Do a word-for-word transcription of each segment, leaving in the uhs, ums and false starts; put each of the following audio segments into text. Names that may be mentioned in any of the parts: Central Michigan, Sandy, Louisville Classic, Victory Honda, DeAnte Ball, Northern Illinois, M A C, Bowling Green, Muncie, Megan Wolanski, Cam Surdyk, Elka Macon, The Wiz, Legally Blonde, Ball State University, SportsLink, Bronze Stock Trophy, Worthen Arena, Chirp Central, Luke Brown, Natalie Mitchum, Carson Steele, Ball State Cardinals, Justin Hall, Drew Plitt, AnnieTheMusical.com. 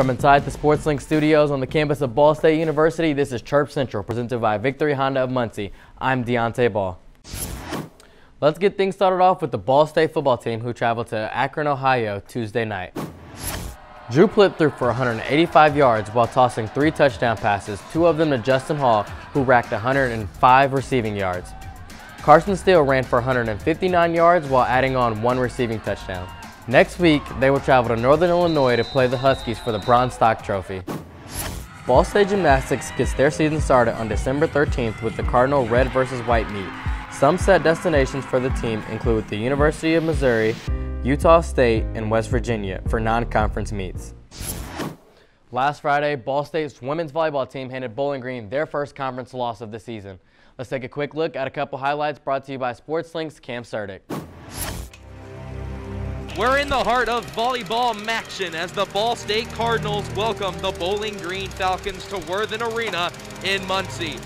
From inside the SportsLink studios on the campus of Ball State University, this is Chirp Central, presented by Victory Honda of Muncie. I'm DeAnte Ball. Let's get things started off with the Ball State football team, who traveled to Akron, Ohio Tuesday night. Drew Plitt threw for one hundred eighty-five yards while tossing three touchdown passes, two of them to Justin Hall, who racked one hundred five receiving yards. Carson Steele ran for one hundred fifty-nine yards while adding on one receiving touchdown. Next week, they will travel to Northern Illinois to play the Huskies for the Bronze Stock Trophy. Ball State Gymnastics gets their season started on December thirteenth with the Cardinal Red versus White meet. Some set destinations for the team include the University of Missouri, Utah State, and West Virginia for non-conference meets. Last Friday, Ball State's women's volleyball team handed Bowling Green their first conference loss of the season. Let's take a quick look at a couple highlights brought to you by SportsLink's Cam Surdyk. We're in the heart of volleyball maction as the Ball State Cardinals welcome the Bowling Green Falcons to Worthen Arena in Muncie.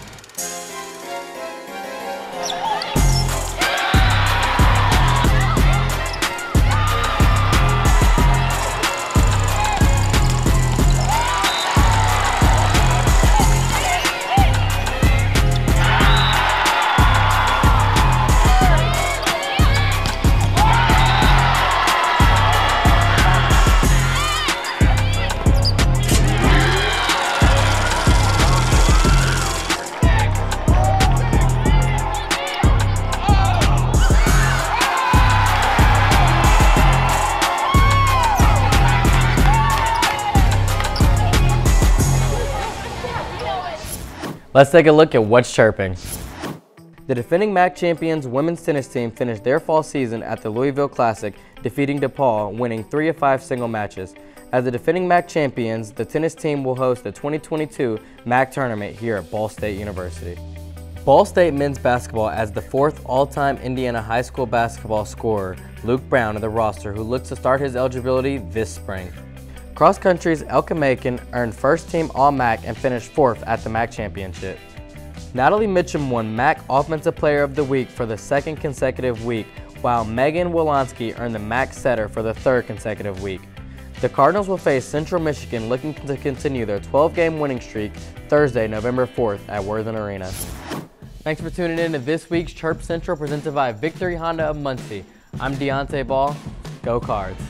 Let's take a look at what's chirping. The defending M A C champions women's tennis team finished their fall season at the Louisville Classic, defeating DePaul, winning three of five single matches. As the defending M A C champions, the tennis team will host the twenty twenty-two M A C tournament here at Ball State University. Ball State men's basketball as the fourth all-time Indiana high school basketball scorer, Luke Brown of the roster, who looks to start his eligibility this spring. Cross country's Elka Macon earned first-team All-M A C and finished fourth at the M A C Championship. Natalie Mitchum won M A C Offensive Player of the Week for the second consecutive week, while Megan Wolanski earned the M A C Setter for the third consecutive week. The Cardinals will face Central Michigan, looking to continue their twelve-game winning streak Thursday, November fourth at Worthen Arena. Thanks for tuning in to this week's Chirp Central, presented by Victory Honda of Muncie. I'm DeAnte Ball. Go Cards!